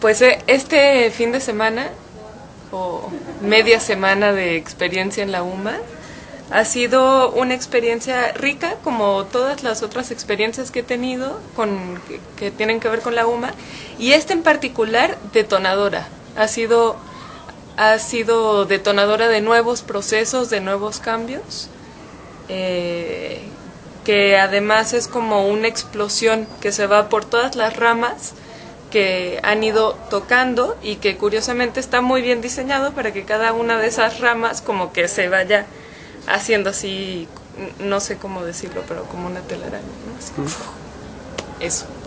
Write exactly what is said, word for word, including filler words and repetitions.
Pues este fin de semana, o media semana de experiencia en la U M A, ha sido una experiencia rica, como todas las otras experiencias que he tenido con, que, que tienen que ver con la U M A, y esta en particular detonadora. Ha sido, ha sido detonadora de nuevos procesos, de nuevos cambios, eh, que además es como una explosión que se va por todas las ramas que han ido tocando y que curiosamente está muy bien diseñado para que cada una de esas ramas como que se vaya haciendo así, no sé cómo decirlo, pero como una telaraña, ¿no? Así, eso.